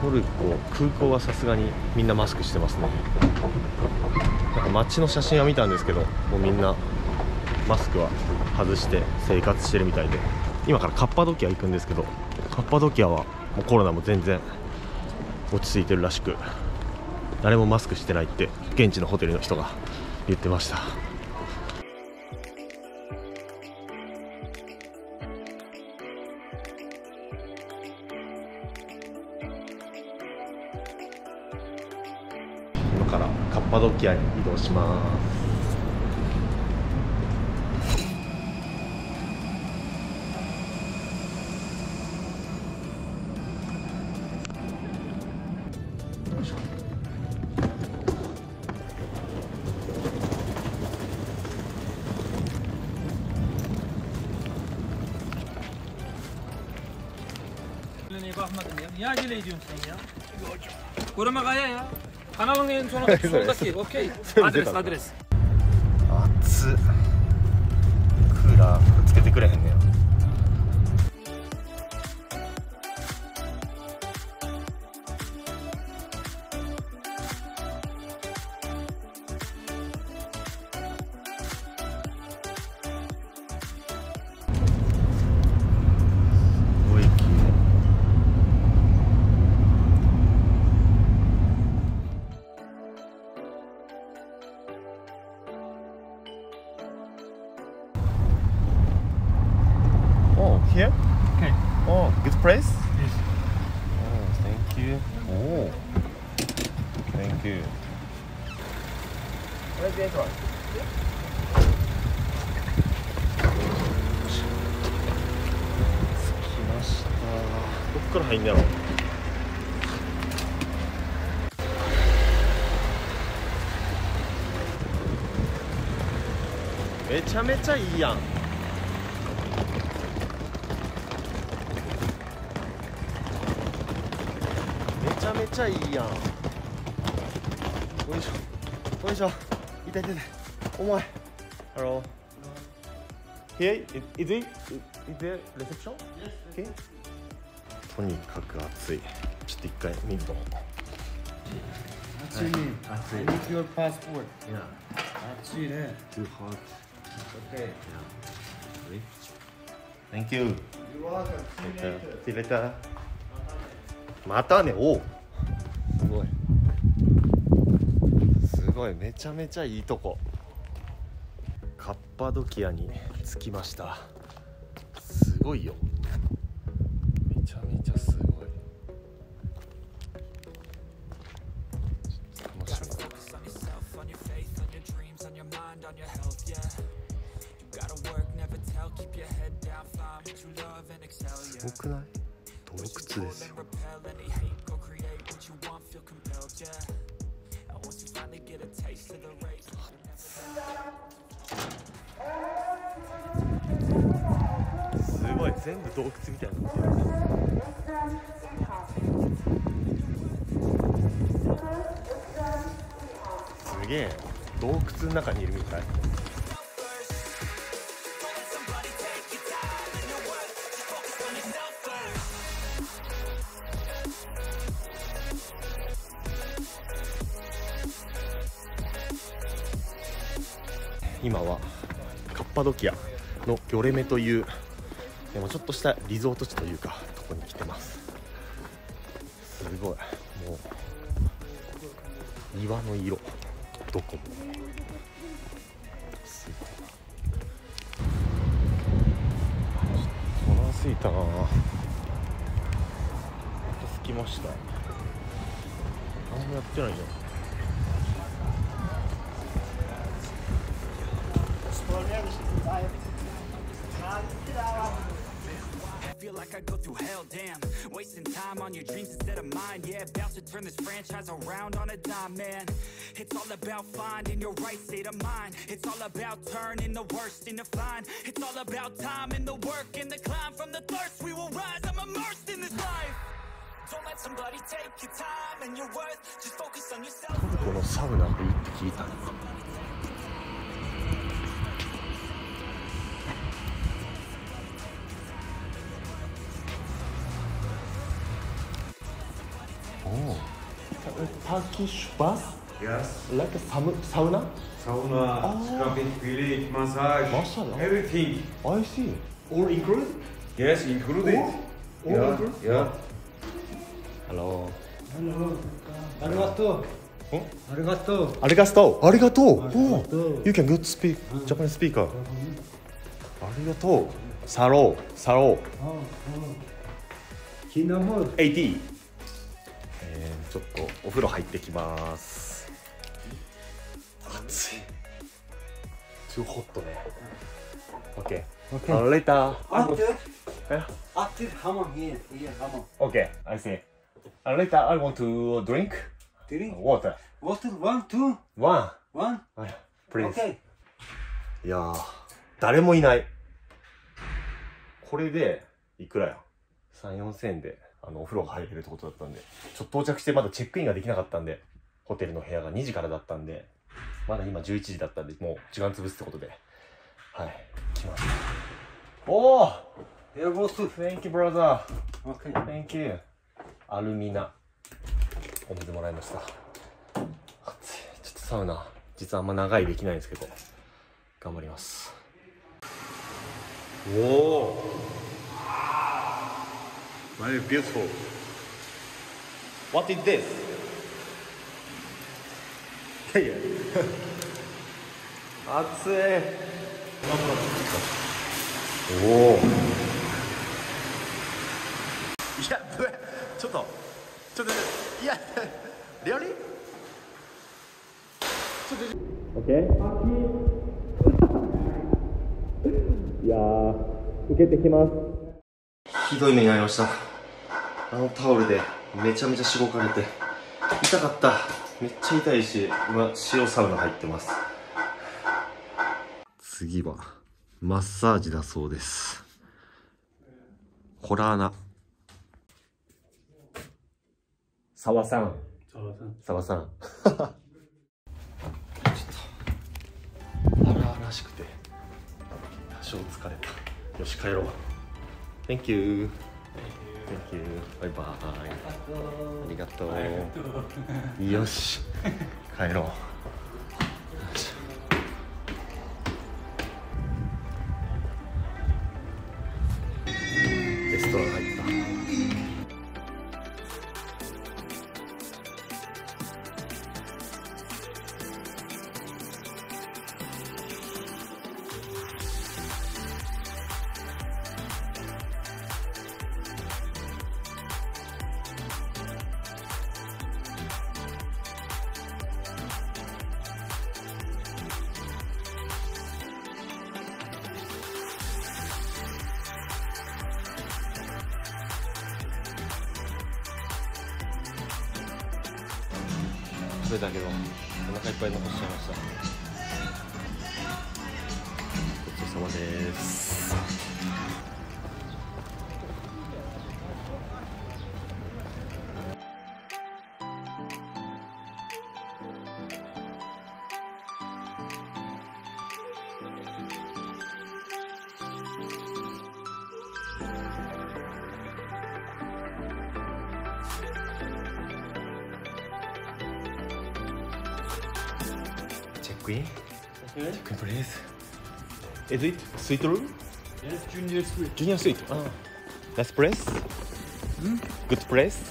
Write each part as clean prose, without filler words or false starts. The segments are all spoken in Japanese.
トルコ空港はさすがにみんなマスクしてますね。なんか街の写真は見たんですけど、もうみんなマスクは外して生活してるみたいで、今からカッパドキア行くんですけど、カッパドキアはもうコロナも全然落ち着いてるらしく、誰もマスクしてないって現地のホテルの人が言ってました。今からカッパドキアに移動します。暑っ、クーラーつけてくれへんねん。どっから入んだろう。めちゃめちゃいいやん。めちゃめちゃいいやん。よいしょよいしょ、痛い痛い痛い、重い。ハロー、へい、いつい、いつレセプション、へい。とにかく暑い。ちょっと一回見ると思った。暑いね。暑い。I need your passport. Yeah. 暑いね。Too hot. Okay. Yeah. Thank you. You're welcome. See you later. またね。おお。すごい。すごい。めちゃめちゃいいとこ。カッパドキアに着きました。すごいよ。すごくない？洞窟ですよ。すごい、全部洞窟みたいなの。すげえ、洞窟の中にいるみたい。今はカッパドキアのギョレメというちょっとしたリゾート地というかとこに来てます。すごい、もう岩の色どこもすごい。お腹すいたなぁ。またすきました。何もやってないじゃん。トルコのサウナがいいって聞いたな。Turkish bath? Yes. Like a sauna? Sauna, scrubbing, peeling, massage, everything. I see. All included? Yes, included. All included? Yeah. Hello. Hello. Arigato. Arigato. Arigato. Arigato. You can good speak Japanese speaker. Arigato. Saro. Saro. Kinamoto. 80. ちょっとお風呂入ってきます。暑い。Too hot ね。Okay. Okay. Later. After hamon here, hamon. Okay, I see. Later, I want to drink. Drink water. Water one, two. One. One. Please. Okay. いやー、誰もいない。これでいくらよ。3、4千円で。お風呂が入れるってことだったんで、ちょっと到着してまだチェックインができなかったんで、ホテルの部屋が2時からだったんで、まだ今11時だったんで、もう時間潰すってことで、はい、来ました。おー！エアボス Thank you, brother! Thank you! アルミナ。お水もらいました。暑い。ちょっとサウナ、実はあんま長いできないんですけど、頑張ります。おー！Very beautiful. What is this? Yeah. Hot. Oh. Yeah. Yeah. Really? Okay. Yeah. 受けてきます。ひどい目に遭いました。あのタオルでめちゃめちゃしごかれて痛かった。めっちゃ痛いし、今塩サウナ入ってます。次はマッサージだそうです。ホラーな沢さん、沢さんちょっと荒々しくて多少疲れた。よし帰ろう。 Thank you Thank you. Bye bye. ありがとう。よし、帰ろう。レストラン入った。食べたけど、お腹いっぱい残しちゃいました。ごちそうさまです。Check in, please. Is it suite room? Yes, junior suite. Junior suite. Ah, nice place. Good place.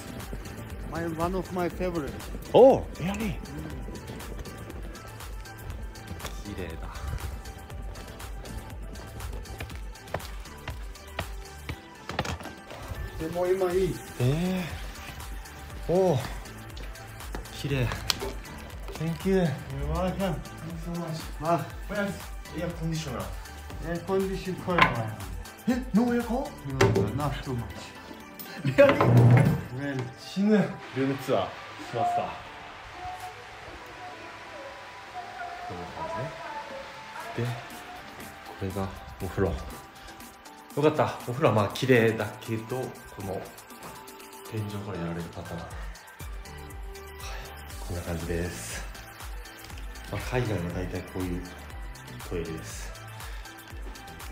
My one of my favorite. Oh, really? 綺麗だ。でも今いい。ええ。おお。綺麗。Thank you. You're welcome. Thanks so much. Ah, where's air conditioner? Air conditioner cold. Eh? No air con? No, not too much. Really? Well, 死ぬ。ルームツアーしました。こんな感じね。で、これがお風呂。よかった。お風呂はまあ綺麗だけど、この天井からやられるパターン。こんな感じです。まあ、海外は大体こういうトイレです。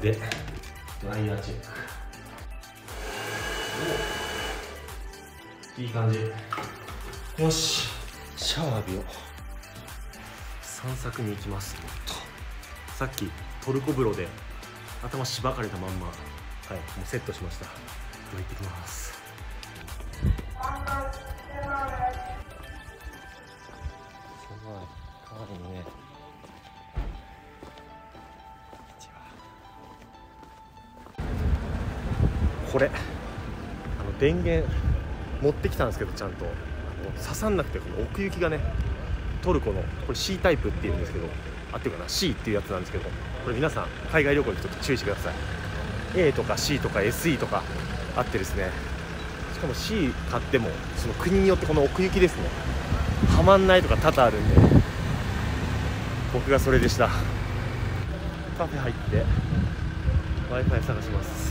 で、ドライヤーチェック。いい感じ。よし、シャワー浴びよう。散策に行きます。さっきトルコ風呂で頭しばかれたまんま、はい、もうセットしました。では行ってきます。すごいかわいいね。これ電源持ってきたんですけど、ちゃんと刺さんなくて、この奥行きがね、トルコのこれ C タイプっていうんですけど、あっていうかな、 C っていうやつなんですけど、これ皆さん海外旅行にちょっと注意してください。 A とか C とか SE とかあってですね、しかも C 買ってもその国によってこの奥行きですね、はまんないとか多々あるんで、僕がそれでした。カフェ入って Wi-Fi 探します。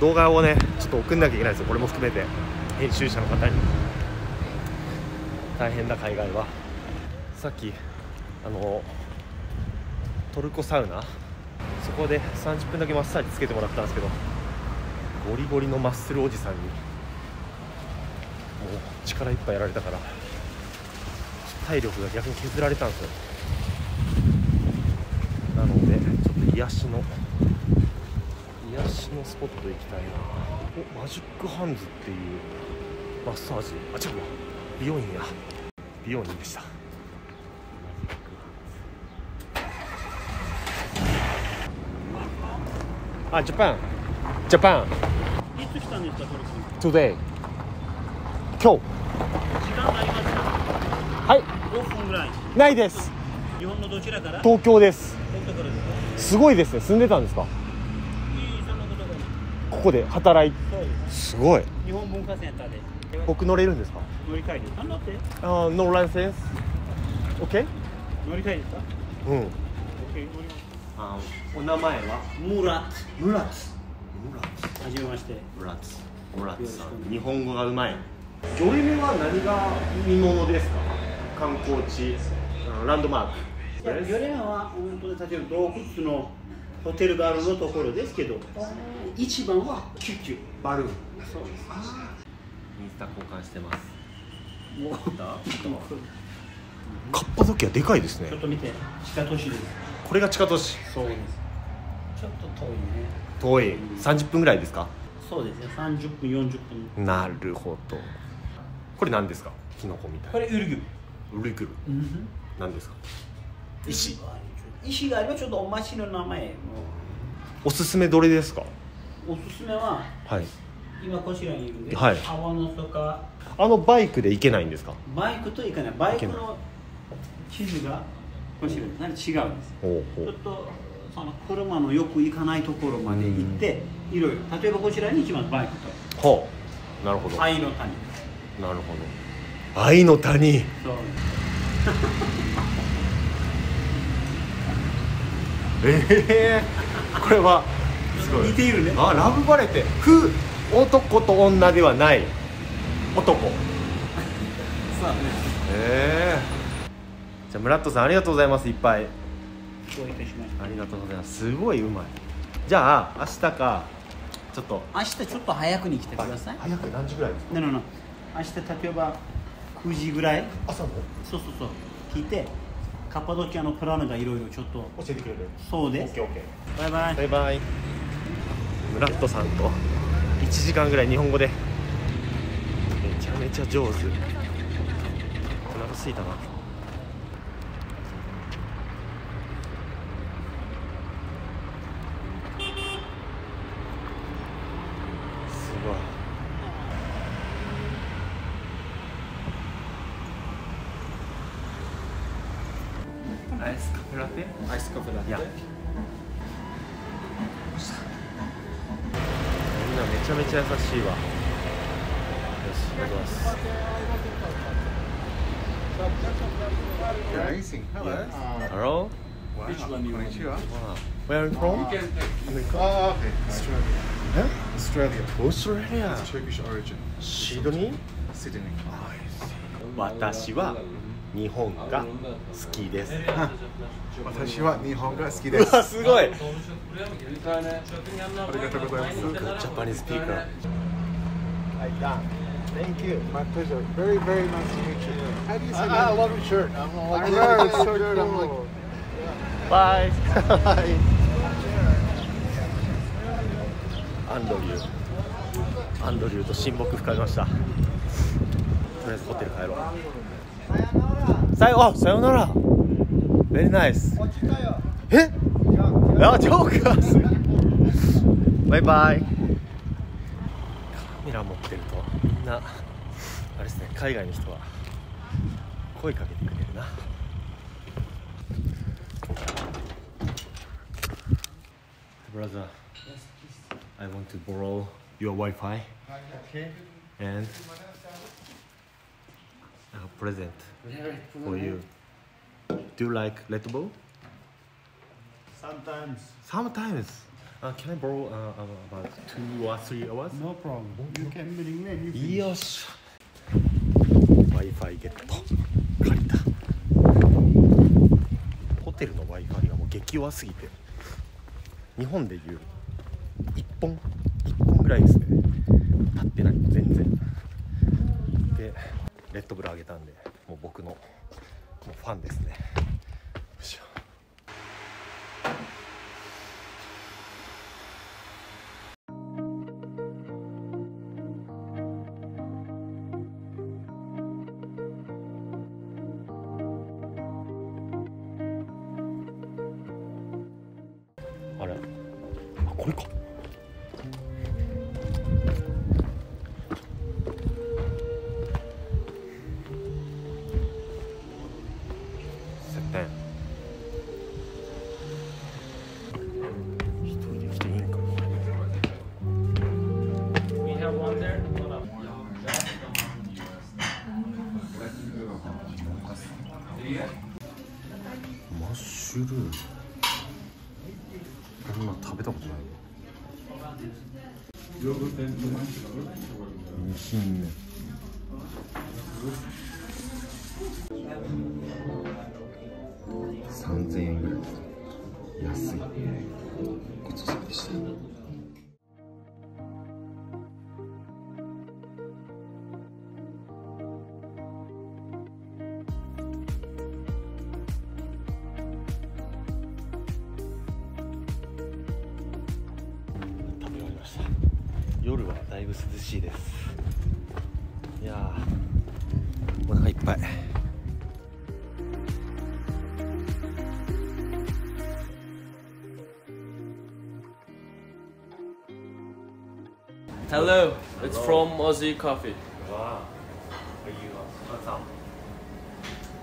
動画をねちょっと送んなきゃいけないですよ、これも含めて編集者の方に。大変だ海外は。さっきトルコサウナ、そこで30分だけマッサージつけてもらったんですけど、ゴリゴリのマッスルおじさんにもう力いっぱいやられたから、体力が逆に削られたんですよ。なのでちょっと癒しのスポット行きたいな。お、マジックハンズっていうマッサージ、あ、違うわ、美容院でした。あ、ジャパン。いつ来たんですか、トルコに。Today。今日。時間ありますか。はい。5分ぐらい。ないです。日本のどちらから。東京です。すごいですね。住んでたんですか。ここで働いて。すごい。日本文化センターで。僕乗れるんですか。乗り換えです。あ、乗って。あ、ノーランセンス。オッケー。乗り換えですか。うん。オッケー、乗ります。お名前はムラツ。はじめまして、ムラツさん。日本語がうまい。ジョイメは何が見物ですか。観光地、ランドマーク。ジョイメは本当に例えば洞窟のホテルがあるのところですけど、一番はキュキュバルーン。そうです。水田交換してます。もうカッパ時計はでかいですね。ちょっと見て、地下都市です。これが地下都市。そうです。ちょっと遠いね。遠い。30分ぐらいですか。そうですね。30分40分。なるほど。これ何ですか。キノコみたいな。これウルグル。何ですか。石があればちょっとお町の名前。おすすめどれですか。おすすめは。はい。今こちらにいるんで。はい。泡のとか。バイクで行けないんですか。バイクと行かない。バイクの地図が。何違うんです。ちょっとその車のよく行かないところまで行って、いろいろ、例えばこちらに一番バイクと。ほう。なるほど。愛の谷。なるほど。愛の谷。そう。これはすごい。似ているね。あ、ラブバレって、男と女ではない男。そうね。じゃあムラットさん、ありがとうございます。いっぱいどういたしました。ありがとうございます。すごいうまい。じゃあ明日か、ちょっと明日ちょっと早くに来てください。早く何時ぐらいですか。なの明日例えば9時ぐらい、朝の。そう聞いて、カッパドキアのプランがいろいろちょっと教えてくれるそうです。バイバイ。ムラットさんと1時間ぐらい日本語でめちゃめちゃ上手。お腹すいたな。アイスカフェラテ。いや、みんなめちゃめちゃ優しいわ。よし、いただきます。Hello? Where are you from? Australia. Turkish origin. Sydney. 私は日本が好きです。私は日本が好きです。すごい。ありがとうございます。ジャパニーズスピーカー。Thank you. My pleasure. Very, very nice to meet you. How do you say that? I love your shirt. I'm all like, I know, it's so good. I'm like, bye. Bye.アンドリューと親睦深めました。とりあえずホテル帰ろう。さよなら。Very nice。え？あ、ジョーカーす。バイバイ。カメラ持ってるとみんなあれですね、海外の人は声かけてくれるな。Brother, I want to borrow your Wi-Fi and a present for you. Do you like Redbull? Sometimes. Sometimes. Can I borrow about 2 or 3 hours? No problem. You can bring me. You can. Yes. Wi-Fi ゲット。借りた。ホテルの Wi-Fi がもう激弱すぎて、日本でいう1本ぐらいですね。立ってない全然。で、レッドブルあげたんで、もう僕のファンですね。これか。一人で来ていいんか。マッシュルーム。こんな食べたことない。2品目。3000円ぐらい。安い。ごちそうさまでした。夜はだいぶ涼しいです。いやー、お腹いっぱい。Hello, it's from Aussie Coffee. Wow, are you awesome?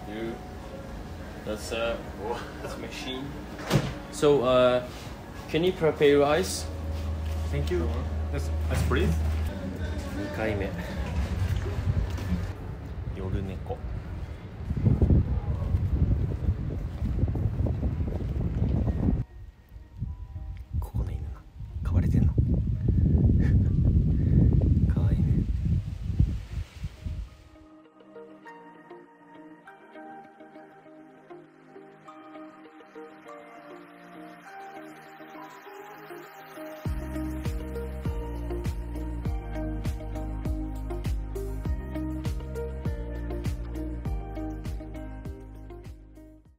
You, that's that's machine. So, can you prepare your ice? Thank you.That's please. 2回目。